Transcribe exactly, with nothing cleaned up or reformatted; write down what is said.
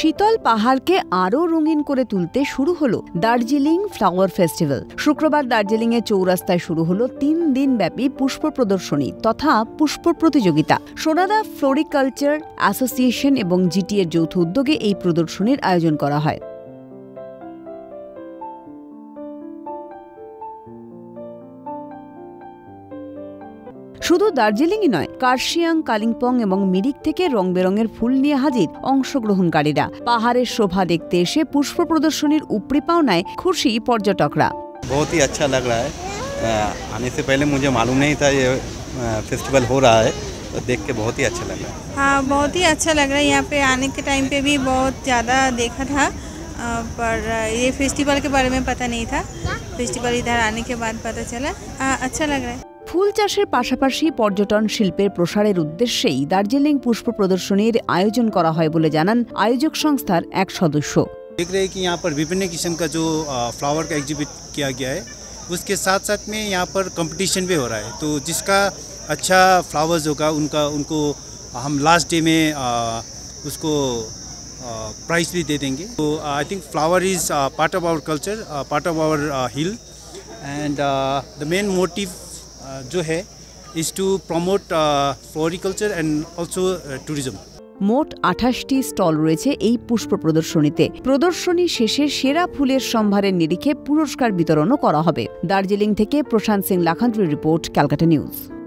शीतल पहाड़ के आरो रंगीन करे तुलते शुरू हलो दार्जिलिंग फ्लावर फेस्टिवल। शुक्रवार दार्जिलिंग चौरास्ताय शुरू हलो तीन दिन व्यापी पुष्प प्रदर्शनी तथा पुष्प प्रतियोगिता। सोनादा फ्लोरिकल्चर एसोसिएशन एवं जीटीए যৌথ উদ্যোগে এই প্রদর্শনীর আয়োজন করা হয়। शुधु दार्जिलिंग नय कार्शियांग कालिम्पोंग एवं मिरिक थेके रंग बेरंगेर फुल निये हाजिर अंशग्रहणकारीरा। पहाड़ेर शोभा देखते एसे पुष्प प्रदर्शनीर उपरि पावनाय खुशी पर्यटकरा। बहुत ही अच्छा लग रहा है, आने से पहले मुझे मालूम नहीं था ये फेस्टिवल हो रहा है, तो देख के बहुत ही अच्छा लग रहा है। हाँ, बहुत ही अच्छा लग रहा है। यहाँ पे आने के टाइम पे भी बहुत ज़्यादा देखा था, पर ये फेस्टिवल के बारे में पता नहीं था। फेस्टिवल इधर आने के बाद पता चला, अच्छा लग रहा है। फुल चाषेर पाशापाशी पर्यटन शिल्पेर प्रसारेर उद्देश्येई दार्जिलिंग पुष्प प्रदर्शनीर आयोजन करा हय बोले जानान आयोजक संस्थार एक सदस्य। देख रहे हैं कि यहाँ पर विभिन्न किस्म का जो फ्लावर का एग्जिबिट किया गया है, उसके साथ साथ में यहाँ पर कंपटीशन भी हो रहा है, तो जिसका अच्छा फ्लावर्स होगा उनका उनको हम लास्ट डे में आ, उसको प्राइस भी दे देंगे। तो I think flower is part of our culture, part of our hill, and the main motive जो है is to promote floriculture and also tourism. मोट अठाईस टी स्टल रयेछे एई पुष्प प्रदर्शनीते। प्रदर्शनी शेषे सेरा फुलेर सम्भारेर निरीखे पुरस्कार वितरणও করা হবে। दार्जिलिंग থেকে प्रशांत सिंह लाखान्त्रीর रिपोर्ट, ক্যালকাটা নিউজ।